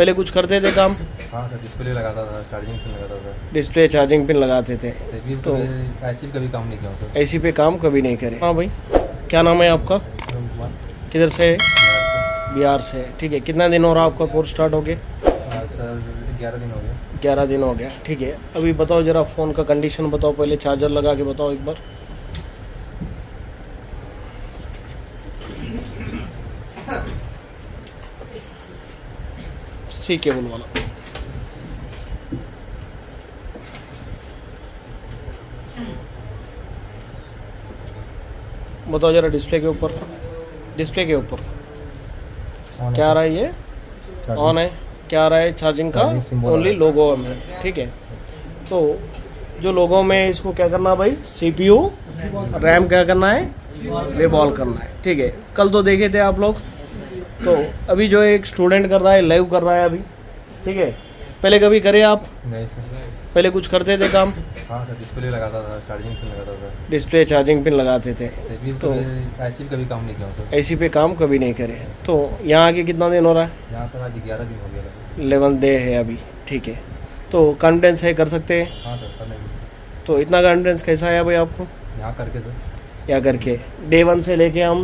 पहले कुछ करते थे काम? हाँ सर, डिस्प्ले लगाता था, चार्जिंग पिन लगाता था। डिस्प्ले चार्जिंग पिन लगाते थे तो ऐसी पे कभी काम नहीं किया सर। ऐसी पे काम कभी नहीं करे। हाँ भाई, क्या नाम है आपका? किधर से? बिहार से। ठीक है, कितना दिन हो रहा आपका कोर्स स्टार्ट हो गया? सर 11 दिन हो गया। 11 दिन हो गया, ठीक है। अभी बताओ जरा फ़ोन का कंडीशन बताओ, पहले चार्जर लगा के बताओ एक बार। सी केबल वाला बताओ जरा। डिस्प्ले के ऊपर क्या आ रहा है? ये ऑन है। क्या आ रहा है? चार्जिंग का ओनली लोगो में। ठीक है, तो जो लोगो में इसको क्या करना भाई? CPU रैम क्या करना है? रिवॉल्व करना है। ठीक है, कल तो देखे थे आप लोग। तो अभी जो एक स्टूडेंट कर रहा है, लाइव कर रहा है अभी। ठीक है, पहले कभी करे आप? नहीं सर। पहले कुछ करते थे काम? हाँ सर, डिस्प्ले लगाता था, चार्जिंग पिन लगाता था। डिस्प्ले चार्जिंग पिन लगाते थे तो ऐसी पे कभी काम नहीं किया सर। ऐसी पे काम कभी नहीं करे। तो यहाँ आके कितना दिन हो रहा है? यहाँ सर आज 11 दिन हो गया। 11 डे है अभी। ठीक है, तो कॉन्फिडेंस है, कर सकते हैं? हाँ सर, कर लेंगे। तो इतना कॉन्फिडेंस कैसा आया भाई आपको यहाँ करके? सर यहाँ करके डे 1 से लेके हम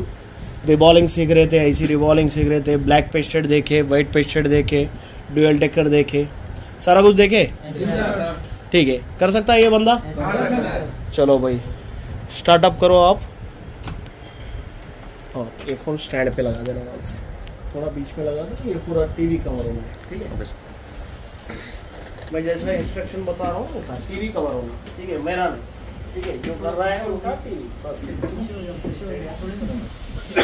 रिवॉल्विंग सीख रहे थे, ऐसी रिवॉल्विंग सीख रहे थे, ब्लैक पेस्टेड देखे, वाइट पेस्टेड देखे, ड्यूअल टेकर देखे, सारा कुछ देखे। ठीक है, कर सकता है ये बंदा? चलो भाई, स्टार्टअप करो आप। और ये फोन स्टैंड पे लगा देना, वहाँ से थोड़ा बीच में लगा दो, ये पूरा टीवी कवर होगा। ठीक है, मैं जैसा इंस्ट्रक्शन बता रहा हूँ वैसा टीवी कवर होगा। ठीक है, मेरा नहीं। ठीक है, जो कर रहा है उनका टीवी बस सब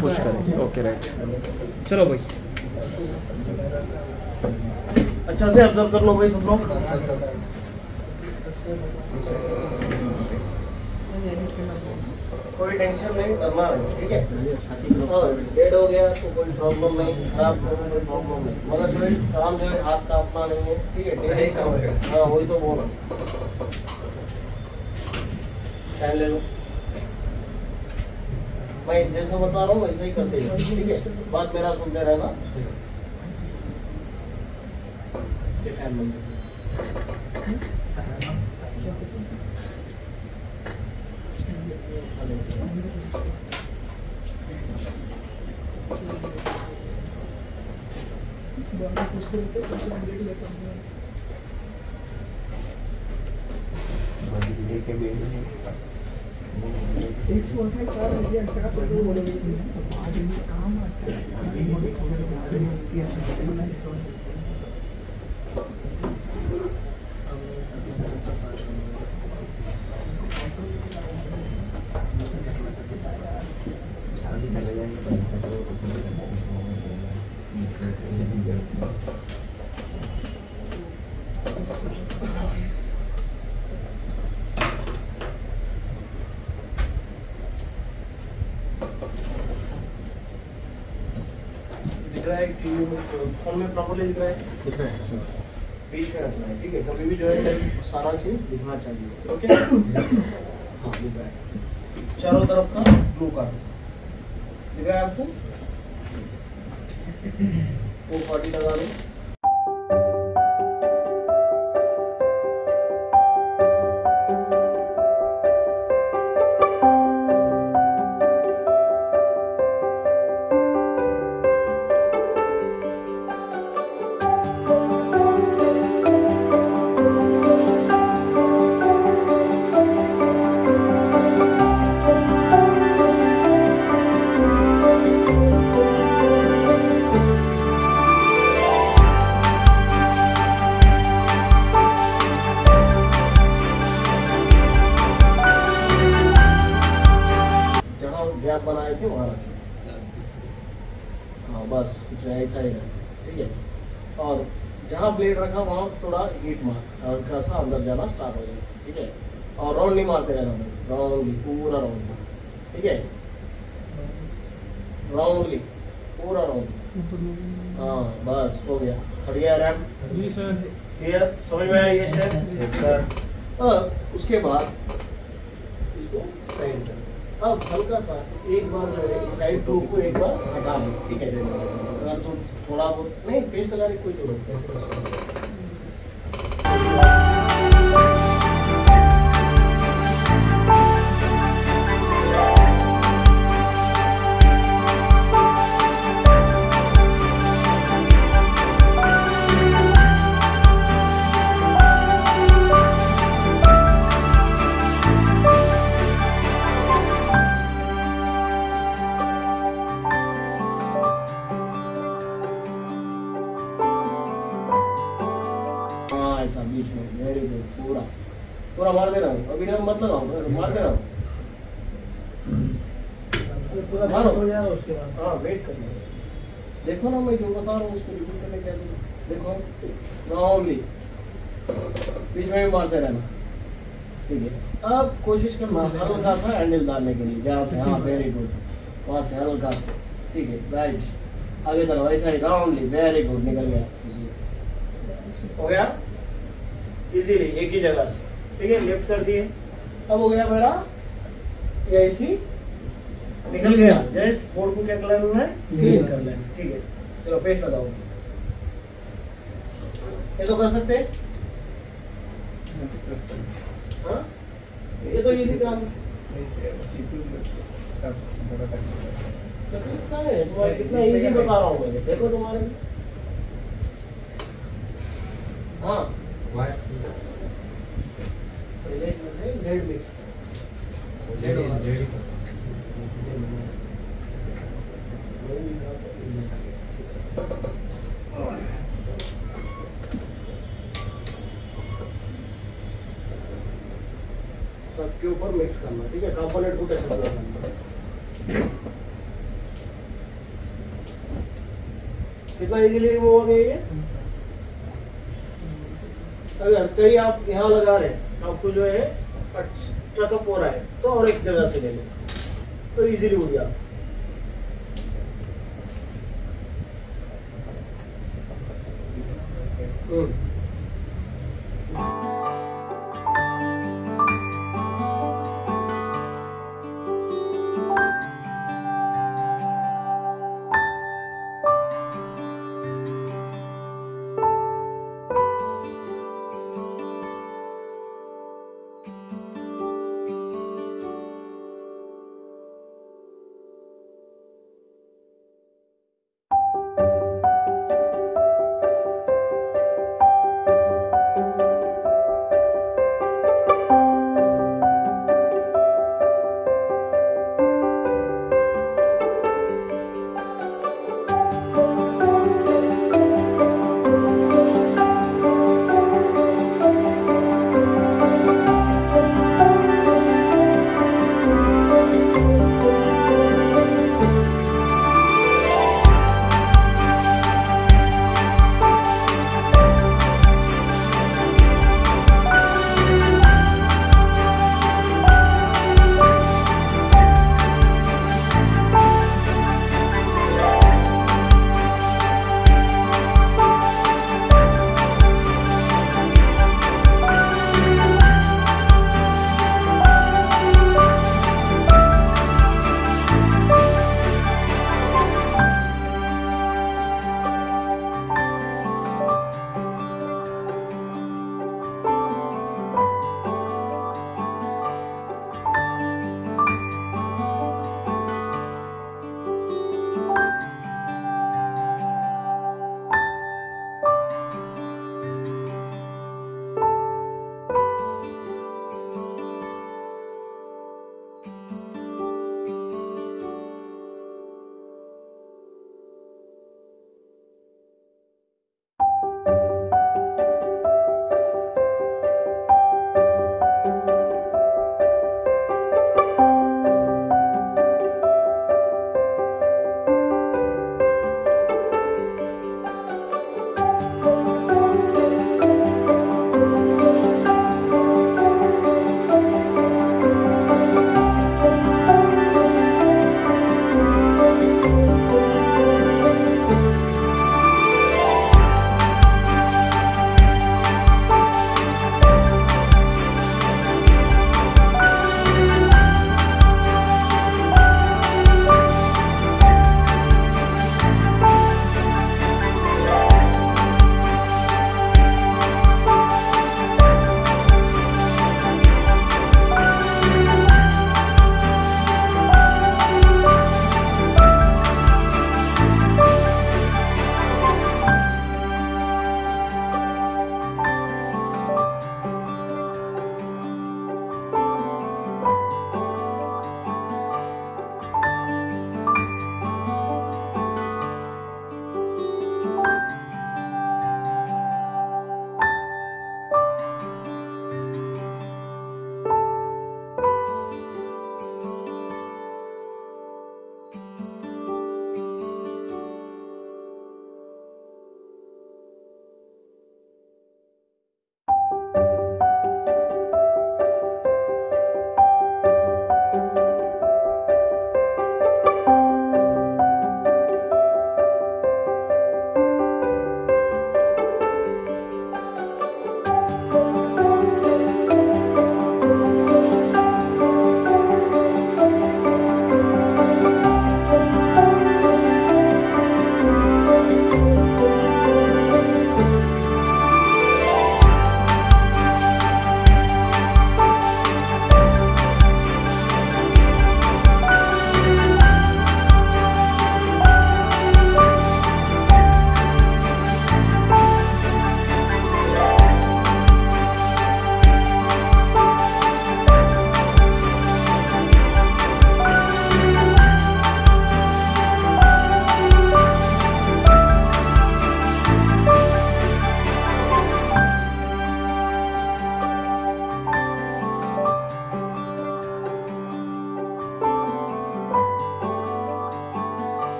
कुछ करें। ओके राइट, चलो भाई, अच्छा से ऑब्जर्व कर लो भाई सब लोग। कोई टेंशन नहीं करना है। ठीक है, डेड हो गया तो कोई प्रॉब्लम नहीं, खराब कोई प्रॉब्लम नहीं, मगर कोई काम जो है हाथ का अपना नहीं है। ठीक है, हाँ वही तो बोला। टाइम ले लो, मैं जैसा बता रहा हूँ वैसे ही करते हैं। ठीक है, बात मेरा सुनते रहना। फोन में प्रॉपर्ली दिख रहा है सर, बीच में रखना है। ठीक है, कभी भी जो है सारा चीज दिखना चाहिए। ओके, हाँ दिख रहा है, चारों तरफ का ब्लू का दिख रहा है आपको। वो 40 लगा लो। हाँ बस कुछ ऐसा ही रखा। ठीक है, और जहाँ ब्लेड रखा वहाँ थोड़ा हीट मार, हल्का सा अंदर जाना स्टार्ट हो जाएगा। ठीक है, और राउंड नहीं मारते रहना, राउंडली पूरा राउंड। ठीक है, राउंडली पूरा राउंड। हाँ बस हो गया, हट गया रैम। जी सर, क्लियर समझ में आया ये स्टेप सर। उसके बाद इसको साइड कर, अब हल्का सा एक बार साइड 2 को एक बार हटा लें। ठीक है, अगर तुम थोड़ा बहुत नहीं, पेज लगाने कोई जरूरत नहीं। पूरा मार दे रहा हूँ अभी, मतलब मार दे रहा हूँ पूरा मारो उसके बाद। हाँ वेट कर देखो ना, मैं जो बता रहा हूँ उसको रिपीट करने के लिए देखो नॉर्मली बीच में भी मारते रहना, ठीक है। अब कोशिश करना हल्का सा हैंडल डालने के लिए, जहाँ से हाँ वेरी गुड, वहाँ से हल्का सा, ठीक है राइट आगे तरफ ऐसा ही राउंडली वेरी गुड निकल गया, हो गया इजीली एक ही जगह से, ठीक है लिफ्ट कर दिए। अब हो गया मेरा ये ऐसी निकल गया, जस्ट बोर्ड को क्या कलर है क्लीन कर लेना, ठीक है चलो पेस्ट लगाओ। ये तो कर सकते हैं, ये तो इजी काम है, कितना इजी बता रहा हूँ देखो तुम्हारे। हाँ लेड मिक्स सबके ऊपर मिक्स करना, ठीक है कंपोनेंट को टच करना। कितना इजीली रिमूव हो गया ये। अगर कहीं आप यहाँ लगा रहे हैं आपको जो है टकअप हो रहा है तो और एक जगह से ले लें तो इजीली हो गया।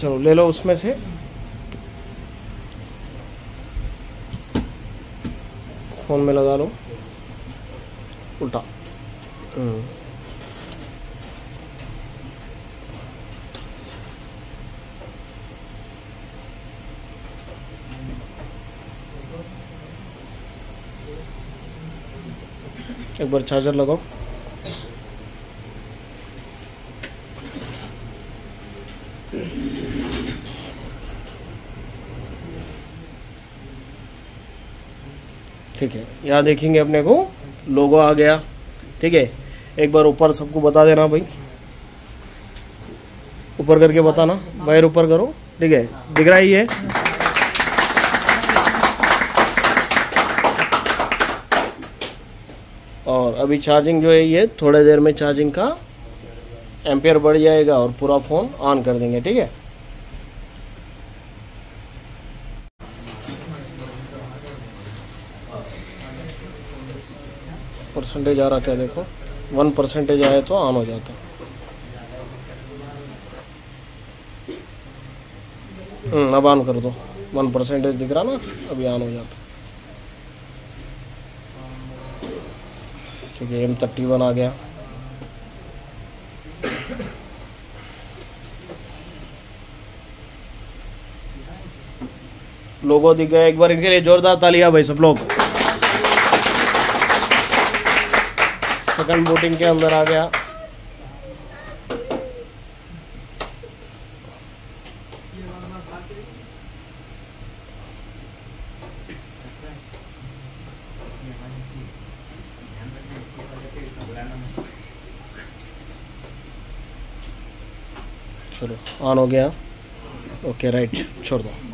चलो ले लो उसमें से। फोन में लगा लो उल्टा। एक बार चार्जर लगाओ। ठीक है, यहाँ देखेंगे अपने को लोगो आ गया। ठीक है, एक बार ऊपर सबको बता देना भाई, ऊपर करके बताना, वायर ऊपर करो। ठीक है, दिख रहा ही है। और अभी चार्जिंग जो है ये थोड़ी देर में चार्जिंग का एम्पियर बढ़ जाएगा और पूरा फोन ऑन कर देंगे। ठीक है, परसेंटेज आ रहा क्या देखो, 1% आए तो ऑन हो जाता। अब ऑन कर दो, 1% दिख रहा ना, अभी ऑन हो जाता। ठीक है, M31 आ गया। लोगों दिख गया, एक बार इनके लिए जोरदार तालियां भाई सब लोग। सेकंड बोटिंग के अंदर आ गया। चलो ऑन हो गया। ओके राइट, छोड़ दो।